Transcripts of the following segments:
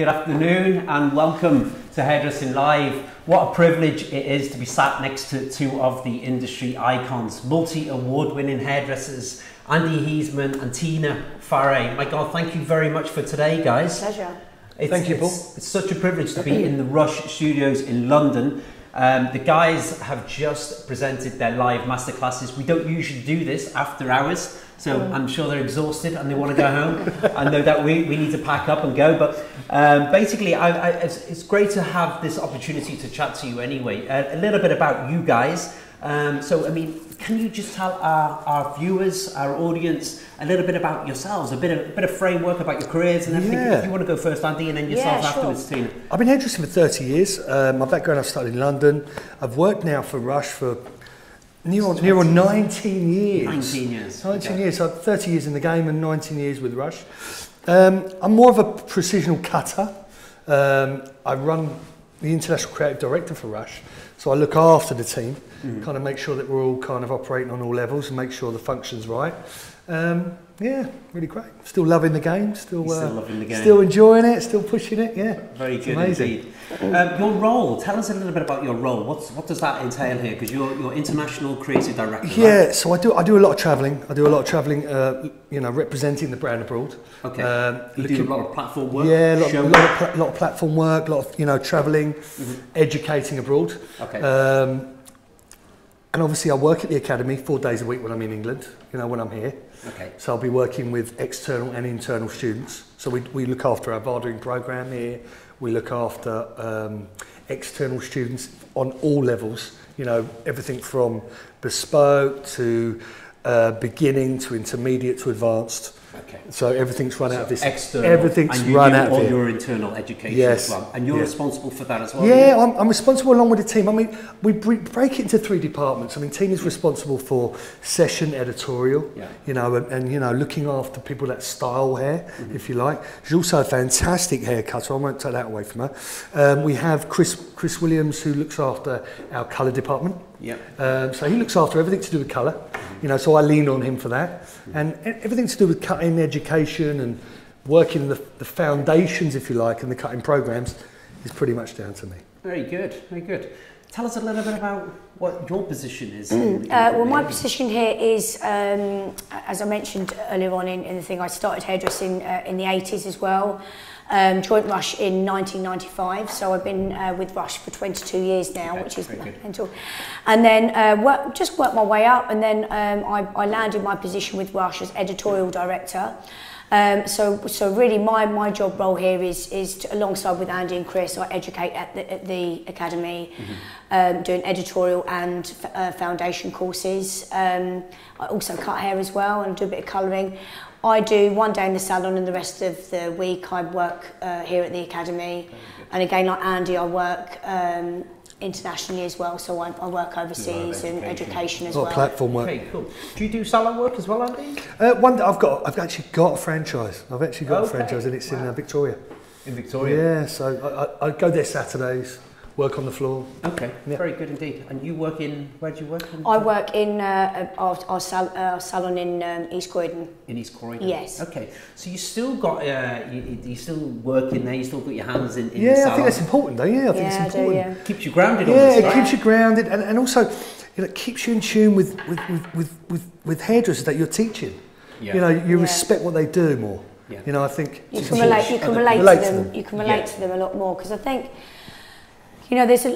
Good afternoon and welcome to Hairdressing Live. What a privilege it is to be sat next to two of the industry icons, multi-award winning hairdressers, Andy Heasman and Tina Farey. My God, thank you very much for today, guys. Pleasure. Thank you, Paul. It's such a privilege to be in the Rush Studios in London. The guys have just presented their live masterclasses. We don't usually do this after hours, so I'm sure they're exhausted and they want to go home. I know that we need to pack up and go, but basically it's great to have this opportunity to chat to you anyway. A little bit about you guys. So, I mean, can you just tell our viewers, our audience, a little bit about yourselves, a bit of framework about your careers and everything? Yeah. If you want to go first, Andy, and then yourself afterwards, sure. Tina. I've been hairdressing for 30 years. My background, I started in London. I've worked now for Rush for near on 19 years. 19 years. 19 years. So 30 years in the game and 19 years with Rush. I'm more of a precisional cutter. I run the International Creative Director for Rush. So I look after the team, kind of make sure that we're all kind of operating on all levels and make sure the function's right. Yeah, really great. Still loving the game. Still loving the game. Still enjoying it. Still pushing it. Yeah. Very good. Amazing. Indeed. Your role. Tell us a little bit about your role. What does that entail here? Because you're international creative director. Yeah. Right? So I do a lot of travelling. I do a lot of travelling. You know, representing the brand abroad. Okay. You do a lot of platform work. Yeah. A lot of platform work. A lot of travelling, educating abroad. Okay. And obviously I work at the academy 4 days a week when I'm in England, when I'm here. Okay. So I'll be working with external and internal students. So we look after our Vardoing programme here. We look after external students on all levels, everything from bespoke to beginning to intermediate to advanced. Okay. So everything's run out of this. External. Everything's run out of all your internal education as well. And you're responsible for that as well? Yeah, I'm responsible along with the team. I mean, we break it into three departments. I mean, Tina's responsible for session editorial, and looking after people that style hair, if you like. She's also a fantastic hair cutter. I won't take that away from her. We have Chris Williams, who looks after our colour department. Yeah. So he looks after everything to do with colour, so I lean on him for that. And everything to do with cutting education and working the foundations, if you like, and the cutting programmes is pretty much down to me. Very good, very good. Tell us a little bit about what your position is. Well, my position here is, as I mentioned earlier on in the thing, I started hairdressing in the 80s as well. Joined Rush in 1995, so I've been with Rush for 22 years now, which is mental. And then just worked my way up, and then I landed my position with Rush as editorial director. So really, my job role here is to, alongside with Andy and Chris, I educate at the academy, doing editorial and foundation courses. I also cut hair as well and do a bit of colouring. I do 1 day in the salon and the rest of the week I work here at the academy. And again, like Andy, I work internationally as well, so I work overseas in education as well. Or platform work. Okay, cool. Do you do salon work as well, Andy? I've actually got a franchise. I've actually got a franchise, and it's in Victoria. In Victoria? Yeah, so I go there Saturdays. Work on the floor. Okay, very good indeed. And you work in, where do you work? I work in our salon in East Croydon. In East Croydon? Yes. Okay, so you still got, you still work in there, you still got your hands in the salon? Yeah, I think that's important though, I think it's important. Keeps you grounded on this, right? It keeps you grounded and also it keeps you in tune with hairdressers that you're teaching. Yeah. You respect what they do more. Yeah. I think... You can relate to them a lot more because I think... there's a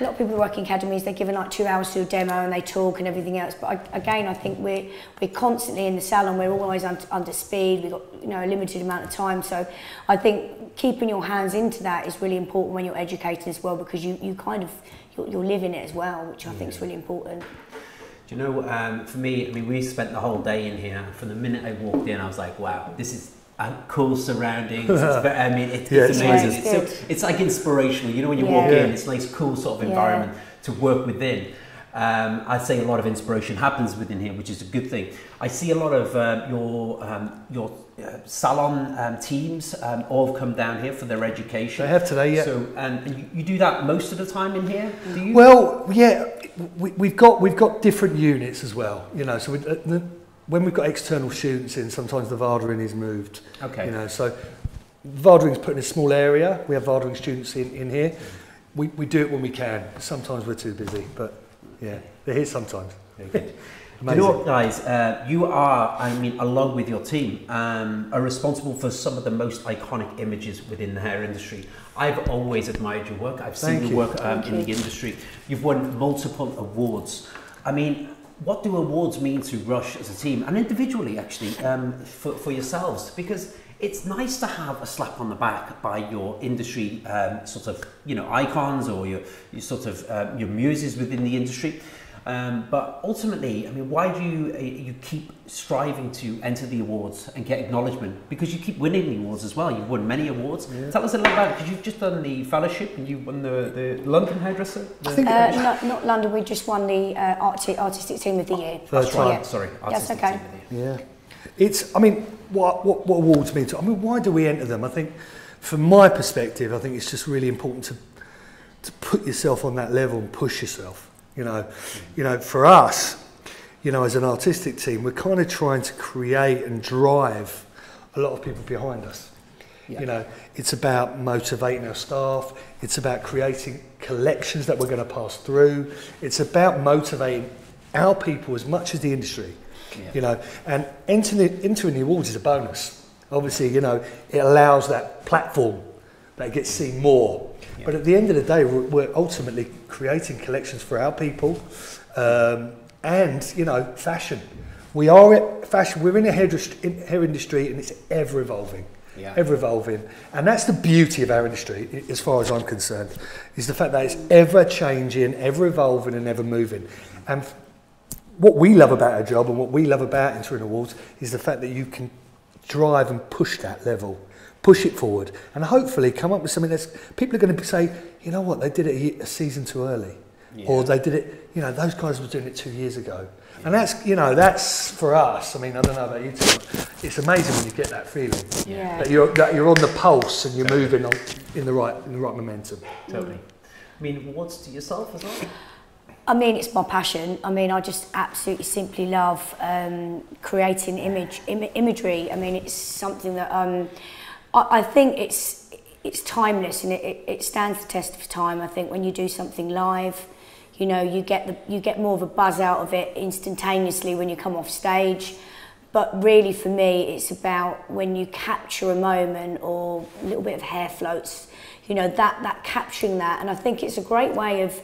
lot of people who work in academies, they're given like 2 hours to do a demo and they talk and everything else. But I think we're constantly in the salon, we're always under speed, we've got a limited amount of time. So I think keeping your hands into that is really important when you're educating as well because you're living it as well, which I think is really important. Do you know, for me, I mean, we spent the whole day in here. From the minute I walked in, I was like, wow, this is... cool surroundings. It's amazing. It's like inspirational. When you walk in, it's a nice, cool sort of environment to work within. I'd say a lot of inspiration happens within here, which is a good thing. I see a lot of your salon teams all come down here for their education. They have today, yeah. So, and you do that most of the time in here, do you? Well, yeah. We've got different units as well. So. When we've got external students in, sometimes the vardoing is moved. Okay. So Vardering's put in a small area. We have Vardering students in here. We do it when we can. Sometimes we're too busy, but yeah, they're here sometimes. Okay. You know what, guys? You are, I mean, along with your team, are responsible for some of the most iconic images within the hair industry. I've always admired your work. I've seen your work in the industry. You've won multiple awards. I mean, what do awards mean to Rush as a team and individually, actually, for yourselves? Because it's nice to have a slap on the back by your industry sort of, you know, icons or your sort of your muses within the industry. But ultimately, I mean, why do you keep striving to enter the awards and get acknowledgement? Because you keep winning the awards as well. You've won many awards. Yeah. Tell us a little about it, because you've just done the fellowship and you won the London hairdresser. Not London. We just won the artistic team of the year. That's right. Yeah. Sorry, artistic team of the year. Yeah, it's. I mean, what awards mean to? I mean, why do we enter them? I think, from my perspective, I think it's just really important to put yourself on that level and push yourself. You know, for us, you know, as an artistic team, we're kind of trying to create and drive a lot of people behind us. Yeah. You know, it's about motivating our staff. It's about creating collections that we're going to pass through. It's about motivating our people as much as the industry. Yeah. You know, and entering the awards is a bonus. Obviously, you know, it allows that platform that gets seen more. Yeah. But at the end of the day, we're ultimately creating collections for our people, and you know, fashion. We are at fashion. We're in the hair industry, and it's ever evolving, yeah. Ever evolving. And that's the beauty of our industry, as far as I'm concerned, is the fact that it's ever changing, ever evolving, and ever moving. And what we love about our job, and what we love about entering awards, is the fact that you can drive and push that level. Push it forward and hopefully come up with something that's people are going to say, you know what, they did it a season too early, yeah. Or they did it, you know, those guys were doing it 2 years ago, yeah. And that's, you know, that's for us. I mean, I don't know about you two, it's amazing when you get that feeling, yeah. that you're on the pulse and you're moving on in the right momentum. Totally. I mean, awards to yourself as well. I mean, it's my passion. I mean, I just absolutely simply love creating imagery. I mean, it's something that. I think it's timeless and it stands the test of time. I think when you do something live, you know, you get more of a buzz out of it instantaneously when you come off stage. But really for me, it's about when you capture a moment or a little bit of hair floats, you know, that capturing that. And I think it's a great way of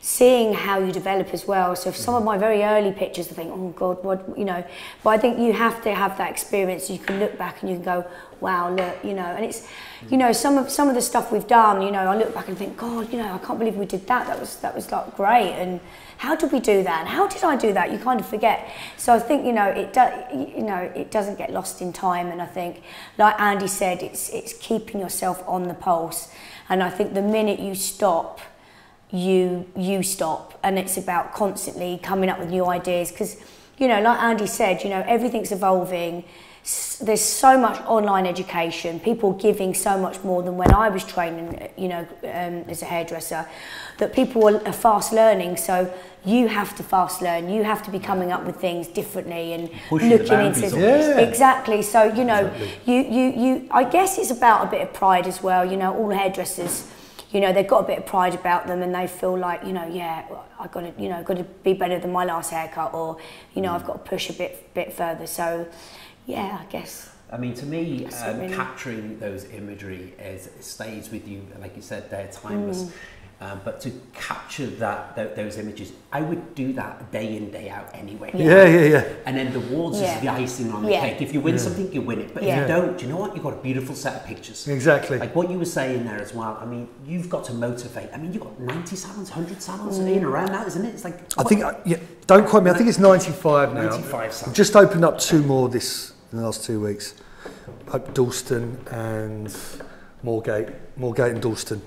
seeing how you develop as well. So if some of my very early pictures, I think, oh God, what, you know, but I think you have to have that experience. You can look back and you can go, wow, look, you know, and it's, you know, some of the stuff we've done, you know, I look back and think, God, you know, I can't believe we did that. That was like great. And how did we do that? And how did I do that? You kind of forget. So I think, you know, it doesn't get lost in time. And I think, like Andy said, it's keeping yourself on the pulse. And I think the minute you stop, you stop, and it's about constantly coming up with new ideas because, you know, like Andy said, you know, everything's evolving. There's so much online education, people giving so much more than when I was training, you know, as a hairdresser, that people are fast learning. So you have to fast learn, you have to be coming up with things differently and pushing looking into, yeah. Exactly. So, you know, exactly. you I guess it's about a bit of pride as well, you know, all hairdressers, you know, they've got a bit of pride about them and they feel like, you know, yeah, I've got to, you know, be better than my last haircut, or, you know, I've got to push a bit further. So, yeah, I guess. I mean, to me, really capturing those imagery stays with you, like you said, they're timeless. But to capture those images, I would do that day in, day out anyway. Yeah, yeah, yeah. And then the awards, yeah. Is the icing on the, yeah. Cake. If you win, yeah. Something, you win it. But, yeah. If you don't, you know what? You've got a beautiful set of pictures. Exactly. Like what you were saying there as well. I mean, you've got to motivate. I mean, you've got 90 salons, 100 salons, in around that, isn't it? It's like... I think, yeah, don't quote me, I think it's 95 now. 95 salons. I've just opened up two more in the last 2 weeks. Pope Dalston and Moorgate. Moorgate and Dalston.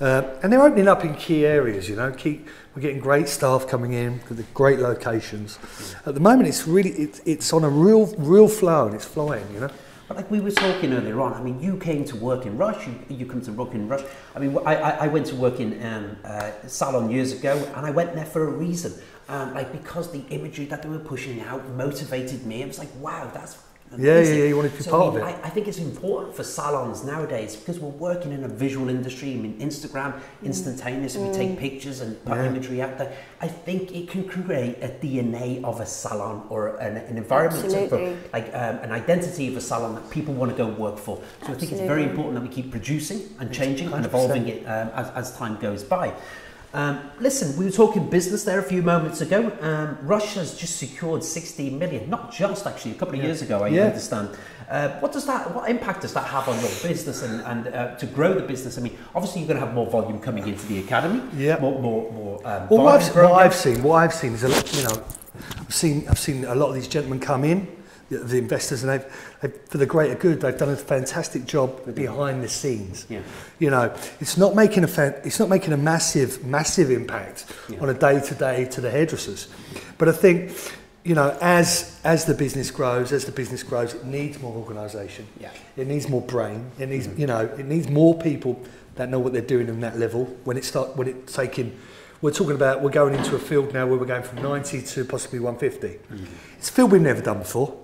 And they're opening up in key areas, you know. We're getting great staff coming in, the great locations. At the moment, it's really it's on a real flow and it's flying, you know. But like we were talking earlier on, I mean, you came to work in Rush. You come to work in Rush. I mean, I went to work in a salon years ago, and I went there for a reason, like because the imagery that they were pushing out motivated me. I was like, wow, that's and you wanted to be part of it. I think it's important for salons nowadays because we're working in a visual industry. I mean, Instagram, instantaneous, we take pictures and put imagery out there. I think it can create a DNA of a salon or an environment, like an identity of a salon that people want to go work for. So I think it's very important that we keep producing and changing and evolving it as time goes by. Listen, we were talking business there a few moments ago. Rush has just secured 16 million, not just actually, a couple of years ago, I understand. What impact does that have on your business and to grow the business? I mean, obviously you're going to have more volume coming into the academy. Yeah. Well, what I've seen is, I've seen a lot of these gentlemen come in, the investors, and they've for the greater good, they've done a fantastic job behind the scenes. Yeah. You know, it's not making a massive impact on a day-to-day to the hairdressers. But I think, you know, as the business grows, it needs more organisation. Yeah. It needs more brain. It needs it needs more people that know what they're doing on that level. We're talking about, we're going into a field now where we're going from 90 to possibly 150. It's a field we've never done before.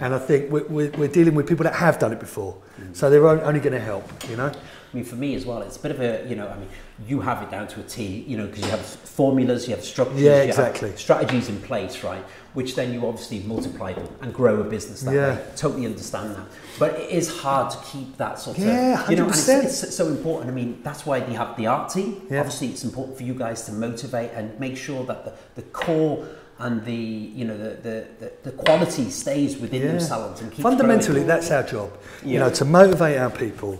And I think we're dealing with people that have done it before, so they're only going to help, you know. I mean, for me as well, it's a bit of a, I mean, you have it down to a T, because you have formulas, you have structures, you have strategies in place, right? Which then you obviously multiply them and grow a business that way. Totally understand that. But it is hard to keep that sort of, 100%. And it's so important. I mean, that's why they have the art team. Yeah. Obviously, it's important for you guys to motivate and make sure that the core and the quality stays within themselves and keeps fundamentally growing. That's our job, to motivate our people,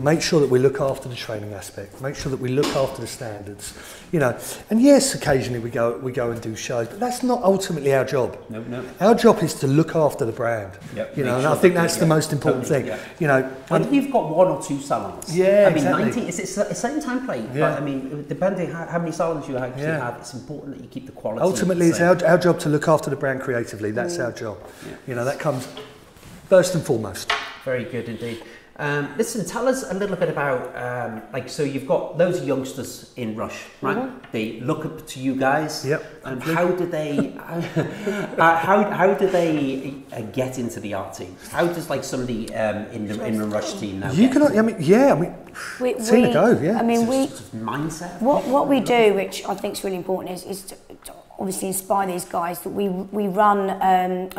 make sure that we look after the training aspect, make sure that we look after the standards, and yes, occasionally we go and do shows, but that's not ultimately our job. No. Our job is to look after the brand, and I think that's the most important thing, and you've got one or two salons. I mean, 90, it's the same time frame, but I mean, depending how many salons you actually have, it's important that you keep the quality. Ultimately, it's our job to look after the brand creatively. That's our job. That comes first and foremost. Very good indeed. Listen, tell us a little bit about, so you've got loads of youngsters in Rush, right? They look up to you guys. And how do they, how do they get into the art team? How does somebody in the Rush team now? Sort of mindset. What we do, which I think is really important, is to obviously inspire these guys. That we run a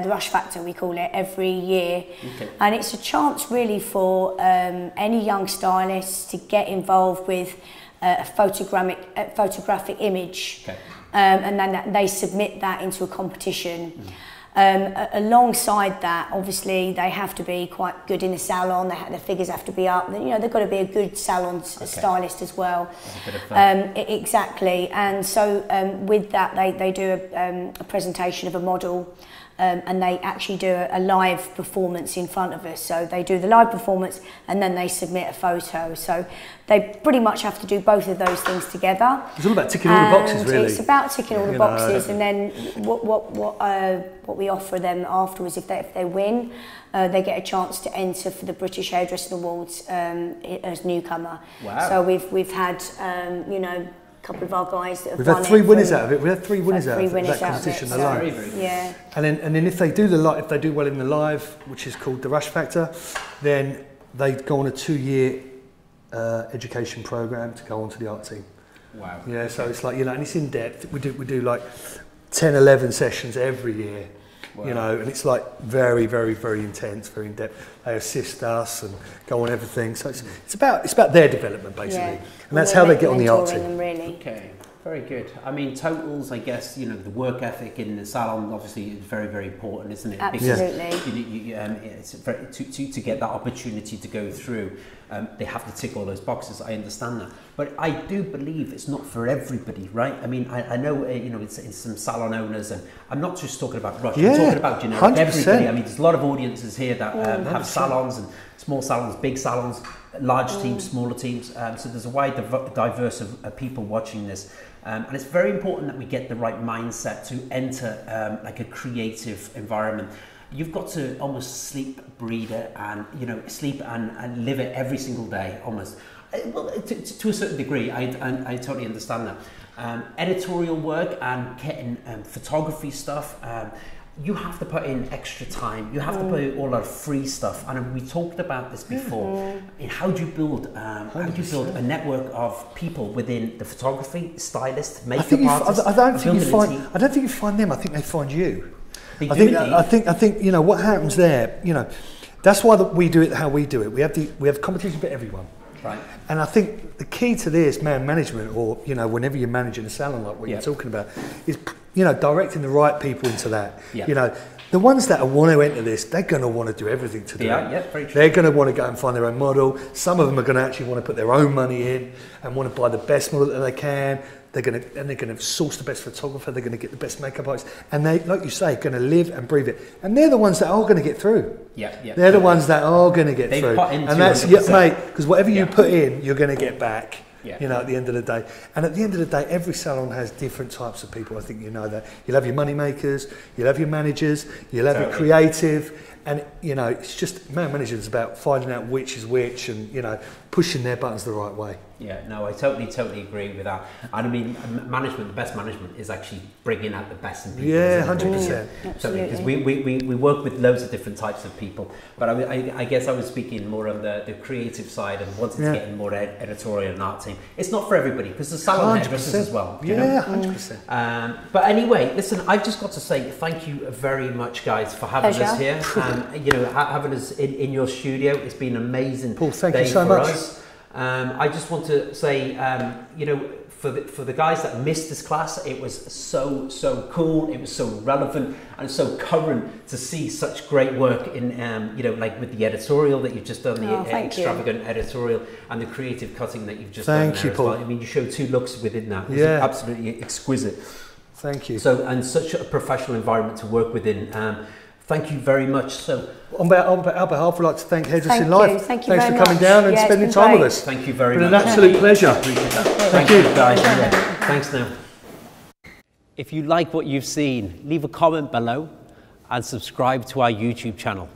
the Rush Factor, we call it, every year. And it's a chance really for any young stylist to get involved with a photographic image, and then they submit that into a competition. Alongside that, obviously, they have to be quite good in the salon. Their figures have to be up. They've got to be a good salon stylist as well. Exactly. And so with that, they do a presentation of a model. And they actually do a live performance in front of us. So they do the live performance and then they submit a photo. So they pretty much have to do both of those things together. It's all about ticking all the boxes, really. It's about ticking all the boxes, and then what we offer them afterwards, if they win, they get a chance to enter for the British Hairdressing Awards as newcomer. Wow! So we've had couple of our guys that have won. We've had three winners out of that competition alone. Yeah. And then if they do well in the live, which is called the Rush Factor, then they go on a 2-year education program to go on to the art team. Wow. Yeah, so it's and it's in depth. We do 10, 11 sessions every year. Wow. And it's very, very, very intense, very in depth. They assist us and go on everything. So it's about their development basically, and that's how they get on the art team. Really. Okay, very good. I mean, totals. I guess the work ethic in the salon obviously is very, very important, isn't it? Absolutely. Because it's very, to get that opportunity to go through. They have to tick all those boxes. I understand that, but I do believe it's not for everybody, right? I mean, I know it's some salon owners, and I'm not just talking about Rush. I'm talking about everybody. I mean, there's a lot of audiences here that have salons, and small salons, big salons, large teams, smaller teams. So there's a wide diverse of people watching this, and it's very important that we get the right mindset to enter a creative environment. You've got to almost breathe it and sleep and live it every single day almost. Well, to a certain degree, I totally understand that. Editorial work and getting photography stuff. you have to put in extra time. You have to put in all our free stuff. And we talked about this before. And how do you build a network of people within the photography, stylist, makeup artist? I don't think you find them. I think they find you. I think you know what happens there. You know, that's why we do it how we do it. We have competition for everyone. Right. And I think the key to this man management, or you know, whenever you're managing a salon like what you're talking about, is you know directing the right people into that. You know, the ones that want to enter this, they're going to want to do everything to do it. They're going to want to go and find their own model. Some of them are going to actually want to put their own money in and want to buy the best model that they can. They're going to source the best photographer. They're going to get the best makeup artist, and they, like you say, going to live and breathe it. And they're the ones that are going to get through. They're the ones that are going to get through. And that's mate, because whatever you put in, you're going to get back. You know, at the end of the day. And at the end of the day, every salon has different types of people. I think you know that. You'll have your money makers. You'll have your managers. You'll have your creative. And you know, it's just man management is about finding out which is which, and you know, pushing their buttons the right way. Yeah, no, I totally agree with that. And I mean, management, the best management is actually bringing out the best in people. Yeah, 100%. Because we work with loads of different types of people. But I guess I was speaking more on the creative side and wanted to get in more editorial and art team. It's not for everybody because the salon hairdressers as well. Yeah, 100%. But anyway, listen, I've just got to say thank you very much, guys, for having us here. You know, having us in your studio, it's been an amazing Paul, thank you so much. I just want to say, you know, for the guys that missed this class, it was so cool, it was so relevant and so current to see such great work in, you know, like with the editorial that you've just done, the extravagant editorial and the creative cutting that you've just done. Thank you, Paul. I mean, you show two looks within that. It's absolutely exquisite. Thank you. So, and such a professional environment to work within. Thank you very much. So, on our behalf, I'd like to thank Hairdressing Live. Thanks for coming down and spending time with us. Thank you very much. It's been an absolute pleasure. Thank you, guys. Thanks now. If you like what you've seen, leave a comment below and subscribe to our YouTube channel.